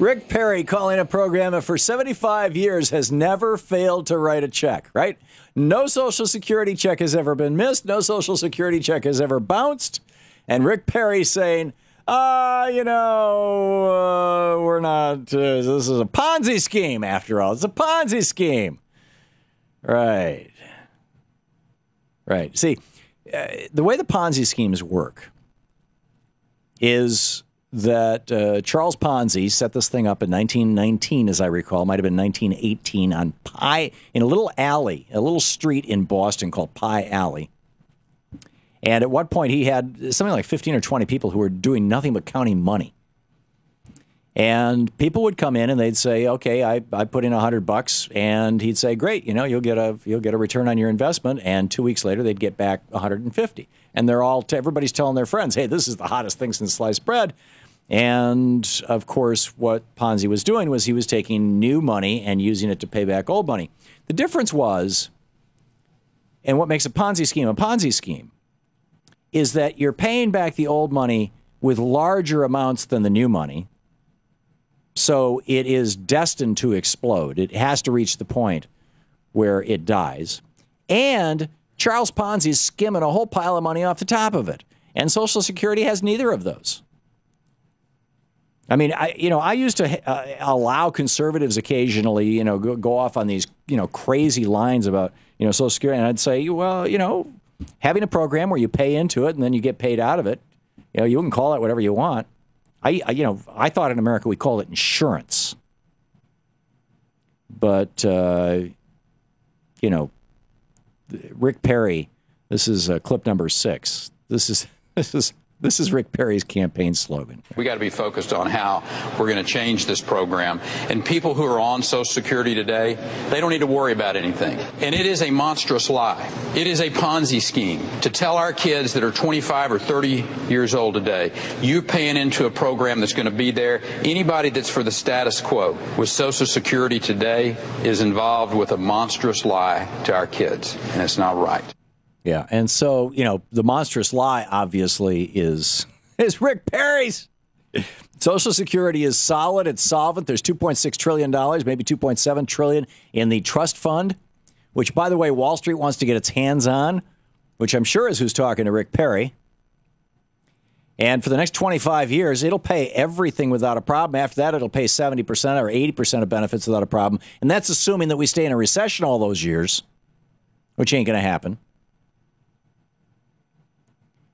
Rick Perry calling a program that for 75 years has never failed to write a check, right? No Social Security check has ever been missed. No Social Security check has ever bounced. And Rick Perry saying, we're not, this is a Ponzi scheme after all. It's a Ponzi scheme. Right. Right. See, the way the Ponzi schemes work is that Charles Ponzi set this thing up in 1919, as I recall, might have been 1918, on Pie, in a little alley, a little street in Boston called Pie Alley. And at one point, he had something like 15 or 20 people who were doing nothing but counting money. And people would come in and they'd say, okay, I put in $100. And he'd say, great, you know, you'll get a return on your investment. And 2 weeks later, they'd get back 150. And they're all, everybody's telling their friends, hey, this is the hottest thing since sliced bread. And of course, what Ponzi was doing was he was taking new money and using it to pay back old money. The difference was, and what makes a Ponzi scheme is that you're paying back the old money with larger amounts than the new money. So it is destined to explode. It has to reach the point where it dies. And Charles Ponzi's skimming a whole pile of money off the top of it. And Social Security has neither of those. I mean, I used to allow conservatives occasionally, go off on these, crazy lines about, Social Security. And I'd say, well, having a program where you pay into it and then you get paid out of it, you can call it whatever you want. I thought in America we called it insurance, but Rick Perry. This is clip number 6. This is Rick Perry's campaign slogan. We got to be focused on how we're going to change this program. And people who are on Social Security today, they don't need to worry about anything. And it is a monstrous lie. It is a Ponzi scheme to tell our kids that are 25 or 30 years old today, you're paying into a program that's going to be there. Anybody that's for the status quo with Social Security today is involved with a monstrous lie to our kids. And it's not right. Yeah, and so, the monstrous lie, obviously, is Rick Perry's. Social Security is solid. It's solvent. There's $2.6 trillion, maybe $2.7 trillion in the trust fund, which, by the way, Wall Street wants to get its hands on, which I'm sure is who's talking to Rick Perry. And for the next 25 years, it'll pay everything without a problem. After that, it'll pay 70% or 80% of benefits without a problem. And that's assuming that we stay in a recession all those years, which ain't going to happen.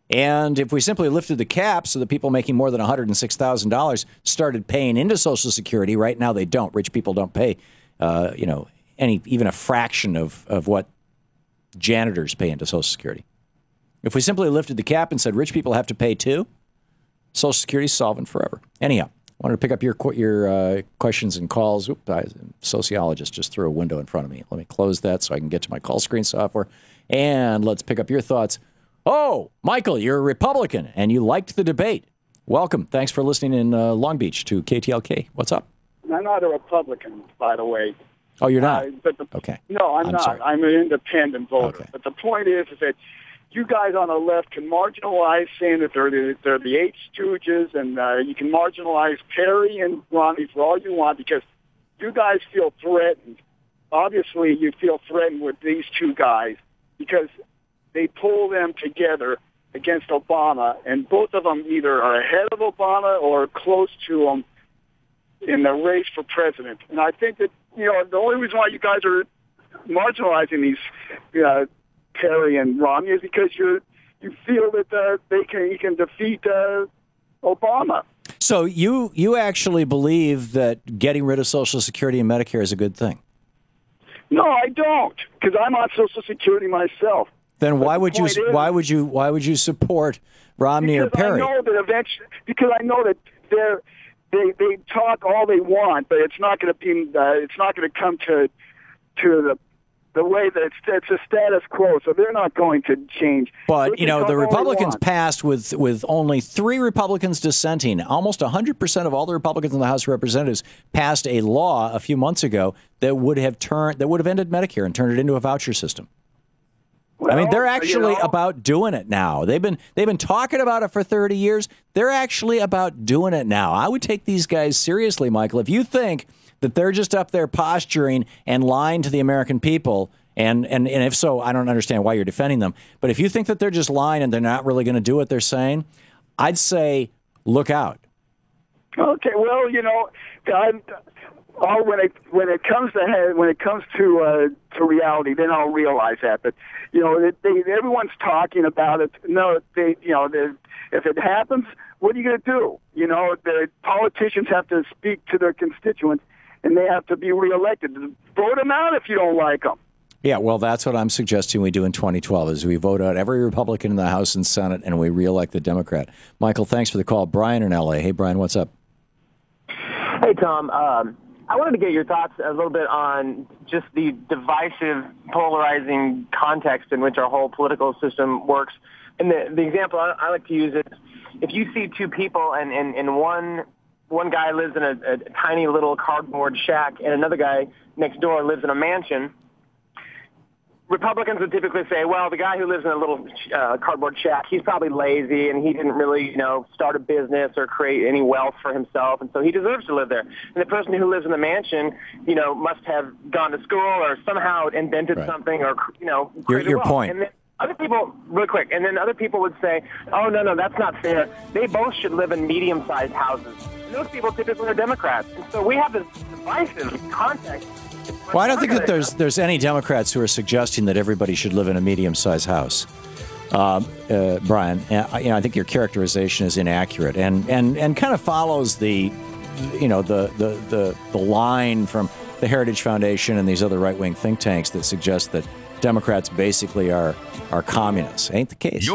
And if we simply lifted the cap so that people making more than $106,000 started paying into Social Security, right now they don't. Rich people don't pay, even a fraction of what janitors pay into Social Security. If we simply lifted the cap and said rich people have to pay too, Social Security's solvent forever. Anyhow, I wanted to pick up your questions and calls. Oops, a sociologist just threw a window in front of me. Let me close that so I can get to my call screen software. And let's pick up your thoughts. Oh, Michael, you're a Republican, and you liked the debate. Welcome. Thanks for listening in Long Beach to KTLK. What's up? I'm not a Republican, by the way. Oh, you're not? Okay. No, I'm not. Sorry. I'm an independent voter. Okay. But the point is that you guys on the left can marginalize saying that they're the Eight Stooges, and you can marginalize Perry and Romney for all you want because you guys feel threatened. Obviously, you feel threatened with these two guys because they pull them together against Obama, and both of them either are ahead of Obama or close to him in the race for president. And I think that, the only reason why you guys are marginalizing these Perry and Romney is because you feel that you can defeat Obama. So you actually believe that getting rid of Social Security and Medicare is a good thing? No, I don't, because I'm on Social Security myself. Then why would you support Romney or Perry? Because I know that they talk all they want, but it's not going to be it's not going to come to the way that it's a status quo. So they're not going to change. But the Republicans passed with only 3 Republicans dissenting. Almost 100% of all the Republicans in the House of Representatives passed a law a few months ago that would have ended Medicare and turned it into a voucher system. Well, I mean, they're actually about doing it now. They've been talking about it for 30 years. They're actually about doing it now. I would take these guys seriously, Michael. If you think that they're just up there posturing and lying to the American people, and if so, I don't understand why you're defending them. But if you think that they're just lying and they're not really going to do what they're saying, I'd say look out. Okay. Well, you know, when it comes to reality, then I'll realize that. But you know, everyone's talking about it. No, if it happens, what are you going to do? You know, the politicians have to speak to their constituents, and they have to be reelected. Vote them out if you don't like them. Yeah, well, that's what I'm suggesting we do in 2012 is we vote out every Republican in the House and Senate, and we reelect the Democrat. Michael, thanks for the call. Brian in L.A. Hey, Brian, what's up? Hey, Tom. I wanted to get your thoughts a little bit on just the divisive, polarizing context in which our whole political system works. And the example I like to use is if you see two people and one guy lives in a tiny little cardboard shack and another guy next door lives in a mansion, Republicans would typically say, well, the guy who lives in a little cardboard shack, he's probably lazy and he didn't really, you know, start a business or create any wealth for himself, and so he deserves to live there. And the person who lives in the mansion, you know, must have gone to school or somehow invented something or, you know, created your wealth. Point. And then other people, real quick, and then other people would say, oh, no, that's not fair. They both should live in medium-sized houses. And those people typically are Democrats. And so we have this divisive context. Well, I don't think that there's any Democrats who are suggesting that everybody should live in a medium-sized house, Brian. You know, I think your characterization is inaccurate and kind of follows the, you know, the line from the Heritage Foundation and these other right-wing think tanks that suggest that Democrats basically are communists. Ain't the case.